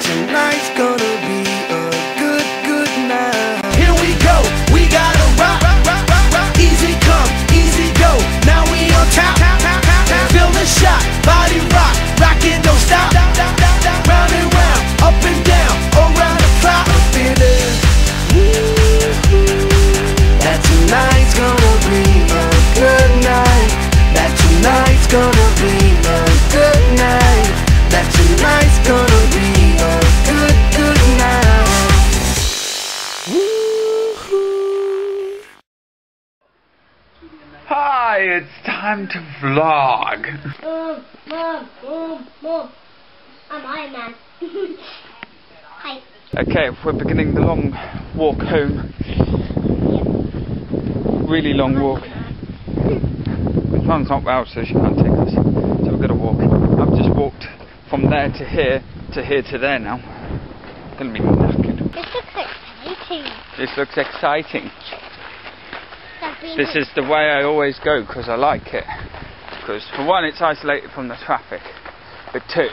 tonight's gonna be a good night. Here we go, we gotta rock. Easy come, easy go, now we on top. Feel the shot, body rock, rockin' don't stop. Round and round, up and down, around the clock. That tonight's gonna be a good night. That tonight's gonna be a good night. That tonight's gonna be a good night. Hi, it's time to vlog. Mom. I'm Iron Man. Hi. Okay, we're beginning the long walk home. Really long walk. My mum's not well, so she can't take us. So we've got to walk. I've just walked from there to here to there now. I'm gonna be knackered. This looks exciting. This looks exciting. This is the way I always go because I like it. Because for one, it's isolated from the traffic. But two,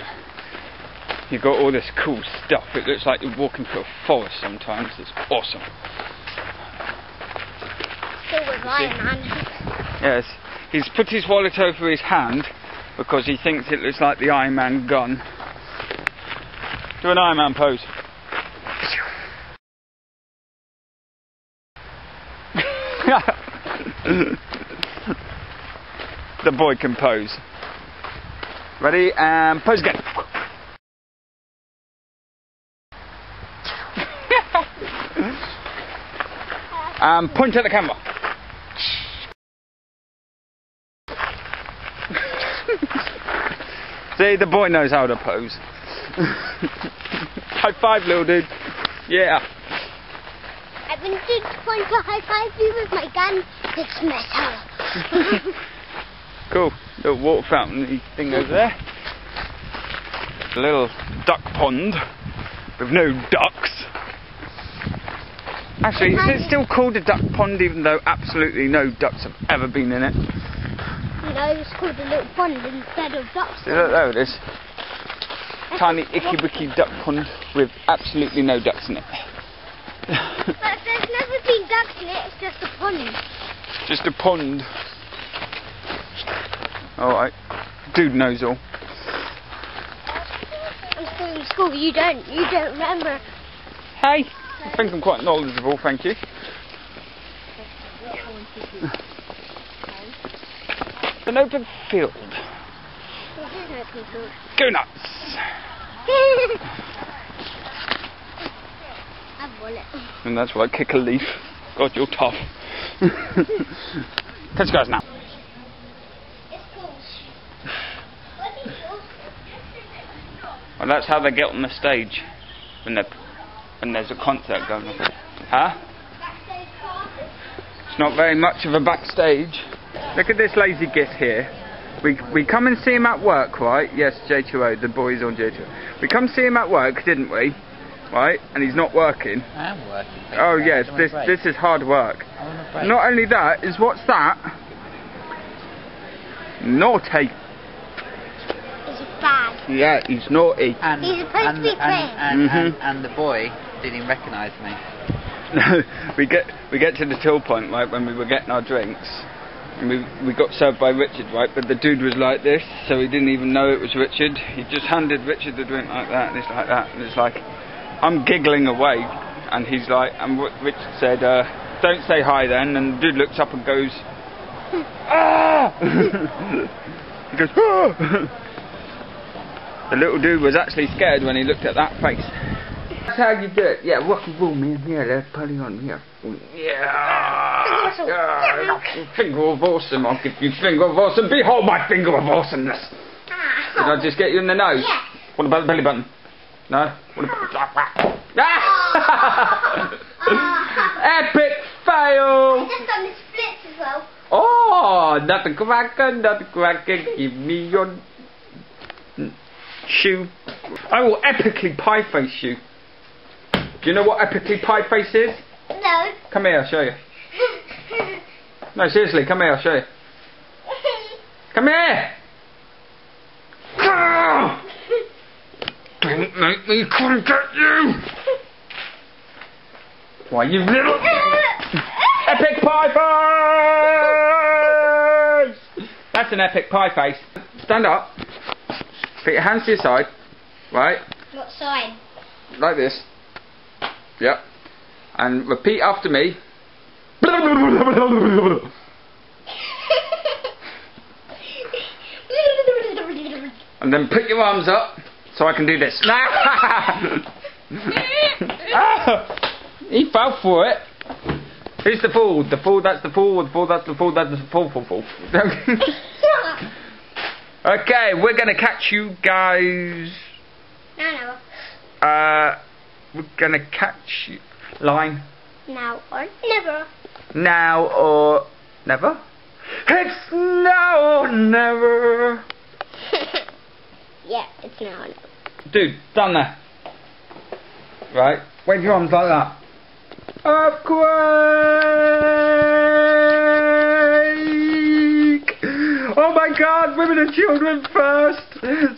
you've got all this cool stuff. It looks like you're walking through a forest sometimes. It's awesome. Still with Iron Man. Yes. He's put his wallet over his hand because he thinks it looks like the Iron Man gun. Do an Iron Man pose. The boy can pose. Ready and pose again. And point at the camera. See, the boy knows how to pose. High five, little dude. Yeah. I've been trying to high five you with my gun. It's metal. Cool. Little water fountain thing over there. A little duck pond with no ducks. Actually, is it still called a duck pond even though absolutely no ducks have ever been in it? No, it's called a little pond instead of ducks. There it is. Tiny icky wicky duck pond with absolutely no ducks in it. But there's never been ducks in it, it's just a pond. Just a pond. Alright, dude knows all. I'm still in school, you don't remember. Hey! I think I'm quite knowledgeable, thank you. It's an open field. It is an open field. Go nuts! I've won it. And that's why I kick a leaf. God, you're tough. Let's go now. It's cool. Well, that's how they get on the stage when they're. And there's a concert going on. Huh? It's not very much of a backstage. Look at this lazy git here. We come and see him at work, right? Yes, J2O, the boys on J2O. We come see him at work, didn't we? Right? And he's not working. I am working. Oh yes, this is hard work. Not only that, is what's that? Naughty. He's bad. Yeah, he's naughty. And, he's supposed to be playing. And the boy didn't recognise me. we get to the till point, right, when we were getting our drinks, and we got served by Richard, right, but the dude was like this, so he didn't even know it was Richard. He just handed Richard the drink like that, and it's like that, and it's like, I'm giggling away, and he's like, and Richard said, don't say hi then, and the dude looks up and goes, ah! He goes, ah! The little dude was actually scared when he looked at that face. That's how you do it. Yeah, rock and roll, man. Yeah, that's putty on here. Yeah. Finger of awesome. I'll give you finger of awesome. Behold my finger of awesomeness. Did I just get you in the nose? Yeah. What about the belly button? No? What about... Epic fail! I just done the splits as well. Oh, nothing cracking. Give me your... shoe. I will epically pie face you. Do you know what epically pie face is? No. Come here, I'll show you. No, seriously, come here, I'll show you. Come here! Drink mate, we couldn't get you! Why, you little... Epic pie face! That's an epic pie face. Stand up. Put your hands to your side. Right? What side? Like this. Yep. And repeat after me. And then put your arms up so I can do this. He fell for it. Who's the fool? The fool, that's the fool, the fool, that's the fool, that's the fool. Okay, we're going to catch you guys. No. We're going to catch you. Line. Now or never. Now or never? It's now or never. Yeah, it's now or never. Dude, down there. Right, wave your arms like that. Earthquake! Oh my God, women and children first!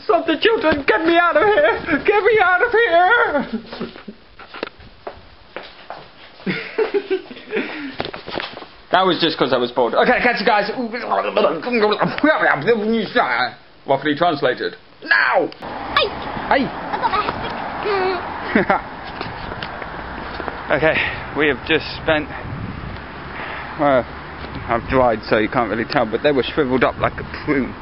Stop the children, get me out of here! Get me out of here! That was just because I was bored. Okay, catch you guys! Roughly translated. Now! Hey! Hey! I got my Okay, we have just spent, well, I've dried so you can't really tell, but they were shriveled up like a prune.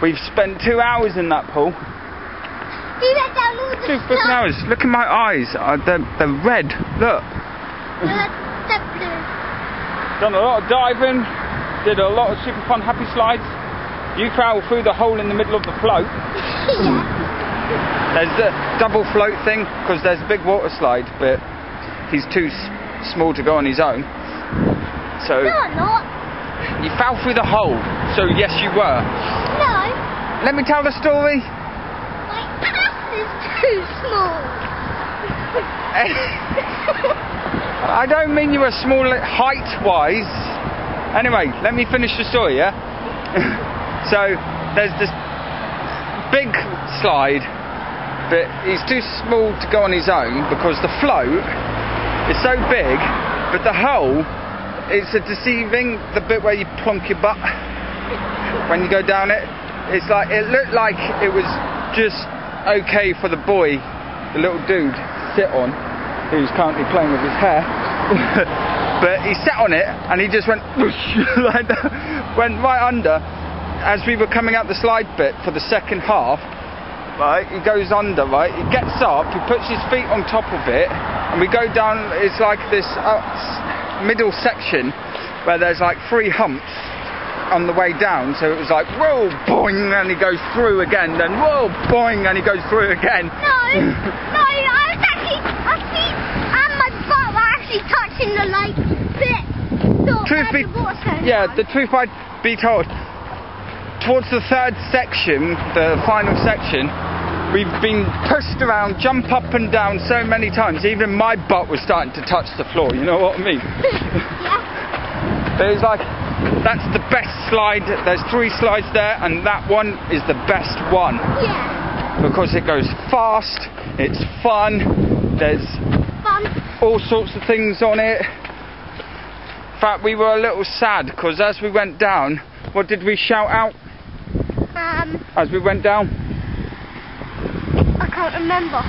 We've spent 2 hours in that pool. You let down all the 2 freaking hours. Look in my eyes, they're red, look. Done a lot of diving, did a lot of super fun happy slides. You travel through the hole in the middle of the float. There's the double float thing, because there's a big water slide, but he's too small to go on his own. So no, I'm not. You fell through the hole, so yes you were. No. Let me tell the story. My ass is too small. I don't mean you were small height-wise. Anyway, let me finish the story, yeah? So, there's this big slide, but he's too small to go on his own because the float is so big, but the hole, it's a deceiving, the bit where you plonk your butt when you go down it. It's like, it looked like it was just okay for the boy, the little dude, to sit on, who's currently playing with his hair. But he sat on it and he just went, like that, went right under. As we were coming out the slide bit for the second half, right, he goes under, right, he gets up, he puts his feet on top of it, and we go down, it's like this middle section where there's like 3 humps on the way down, so it was like, whoa, boing, and he goes through again, then whoa, boing, and he goes through again. No, no, I was actually, my feet and my butt were actually touching the, like, bit. Yeah, the truth I'd be told, towards the 3rd section, the final section, we've been pushed around, jump up and down so many times, even my butt was starting to touch the floor, you know what I mean? Yeah. But it was like, that's the best slide, there's 3 slides there, and that one is the best one. Yeah. Because it goes fast, it's fun, there's all sorts of things on it. In fact, we were a little sad, because as we went down, what did we shout out? As we went down? I can't remember.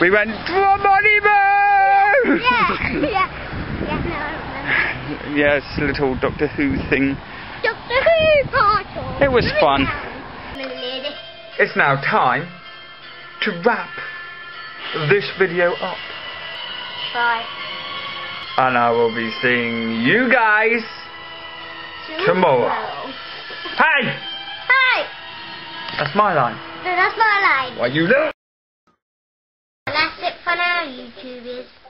We went, Dramonibo! Yeah, no, I remember. Yes, yeah, little Doctor Who thing. Doctor Who party! It was fun. It's now time to wrap this video up. Bye. And I will be seeing you guys tomorrow. Hey! Hey! That's my line. No, that's my line. Why you look? And that's it for now, YouTubers.